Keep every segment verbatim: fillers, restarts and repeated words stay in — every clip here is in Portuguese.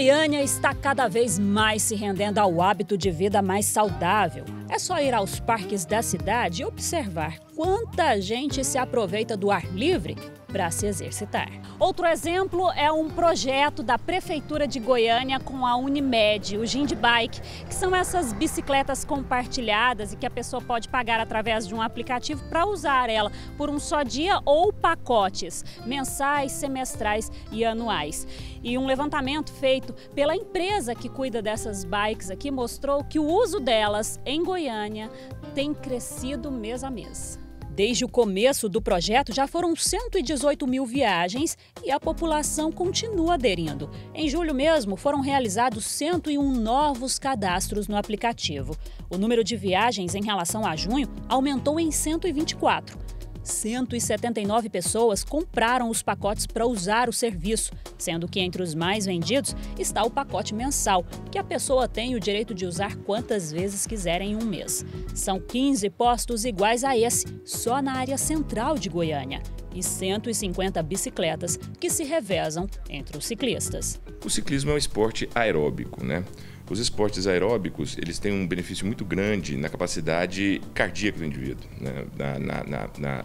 Goiânia está cada vez mais se rendendo ao hábito de vida mais saudável. É só ir aos parques da cidade e observar quanta gente se aproveita do ar livre para se exercitar. Outro exemplo é um projeto da Prefeitura de Goiânia com a Unimed, o Gind Bike, que são essas bicicletas compartilhadas e que a pessoa pode pagar através de um aplicativo para usar ela por um só dia ou pacotes mensais, semestrais e anuais. E um levantamento feito pela empresa que cuida dessas bikes aqui mostrou que o uso delas em Goiânia tem crescido mês a mês. Desde o começo do projeto, já foram cento e dezoito mil viagens e a população continua aderindo. Em julho mesmo, foram realizados cento e um novos cadastros no aplicativo. O número de viagens em relação a junho aumentou em cento e vinte e quatro. cento e setenta e nove pessoas compraram os pacotes para usar o serviço, sendo que entre os mais vendidos está o pacote mensal, que a pessoa tem o direito de usar quantas vezes quiser em um mês. São quinze postos iguais a esse, só na área central de Goiânia, e cento e cinquenta bicicletas que se revezam entre os ciclistas. O ciclismo é um esporte aeróbico, né? Os esportes aeróbicos, eles têm um benefício muito grande na capacidade cardíaca do indivíduo, né? na, na, na, na,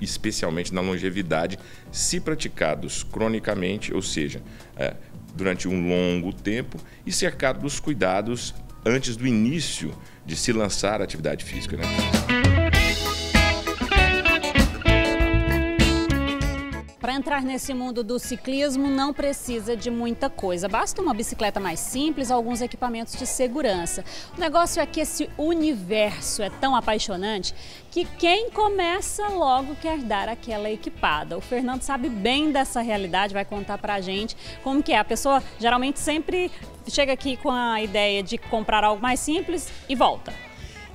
especialmente na longevidade, se praticados cronicamente, ou seja, é, durante um longo tempo e cercado dos cuidados antes do início de se lançar à atividade física, né? Para entrar nesse mundo do ciclismo não precisa de muita coisa, basta uma bicicleta mais simples, alguns equipamentos de segurança. O negócio é que esse universo é tão apaixonante que quem começa logo quer dar aquela equipada. O Fernando sabe bem dessa realidade, vai contar pra gente como que é. A pessoa geralmente sempre chega aqui com a ideia de comprar algo mais simples e volta.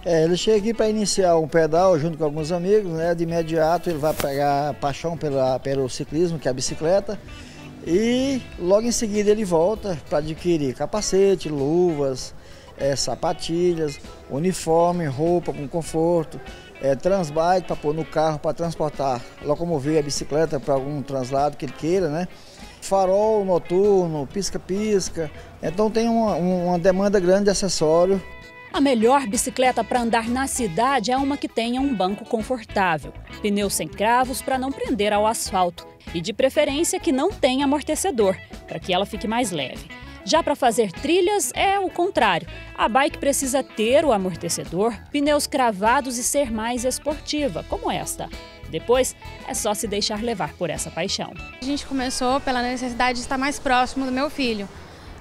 É, ele chega aqui para iniciar um pedal junto com alguns amigos, né? De imediato ele vai pegar a paixão pela, pelo ciclismo, que é a bicicleta, e logo em seguida ele volta para adquirir capacete, luvas, é, sapatilhas, uniforme, roupa com conforto, é, transbike para pôr no carro, para transportar, locomover a bicicleta para algum translado que ele queira, né? Farol noturno, pisca-pisca, então tem uma, uma demanda grande de acessório. A melhor bicicleta para andar na cidade é uma que tenha um banco confortável, pneus sem cravos para não prender ao asfalto e de preferência que não tenha amortecedor, para que ela fique mais leve. Já para fazer trilhas é o contrário. A bike precisa ter o amortecedor, pneus cravados e ser mais esportiva, como esta. Depois é só se deixar levar por essa paixão. A gente começou pela necessidade de estar mais próximo do meu filho.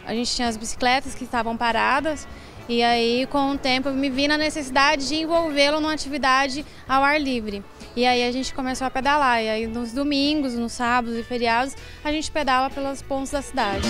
A gente tinha as bicicletas que estavam paradas. E aí, com o tempo, eu me vi na necessidade de envolvê-lo numa atividade ao ar livre. E aí a gente começou a pedalar. E aí, nos domingos, nos sábados e feriados, a gente pedala pelas pontes da cidade.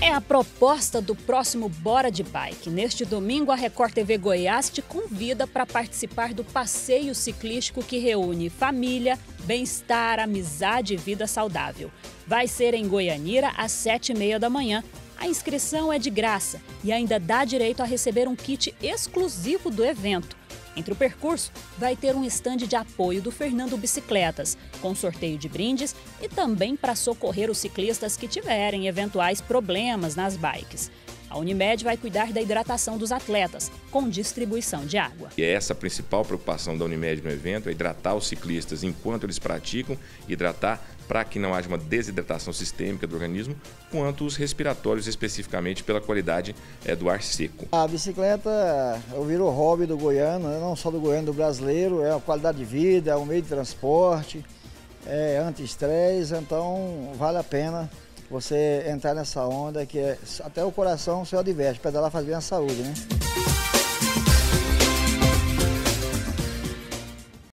É a proposta do próximo Bora de Bike. Neste domingo, a Record T V Goiás te convida para participar do passeio ciclístico que reúne família, bem-estar, amizade e vida saudável. Vai ser em Goianira, às sete e meia da manhã. A inscrição é de graça e ainda dá direito a receber um kit exclusivo do evento. Entre o percurso, vai ter um estande de apoio do Fernando Bicicletas, com sorteio de brindes e também para socorrer os ciclistas que tiverem eventuais problemas nas bikes. A Unimed vai cuidar da hidratação dos atletas, com distribuição de água. E essa a principal preocupação da Unimed no evento é hidratar os ciclistas enquanto eles praticam, hidratar para que não haja uma desidratação sistêmica do organismo, quanto os respiratórios, especificamente pela qualidade é, do ar seco. A bicicleta virou hobby do goiano, não só do goiano, do brasileiro, é a qualidade de vida, é um meio de transporte, é anti-estresse, então vale a pena você entrar nessa onda que é, até o coração se adverte, pedalar faz bem à saúde, né?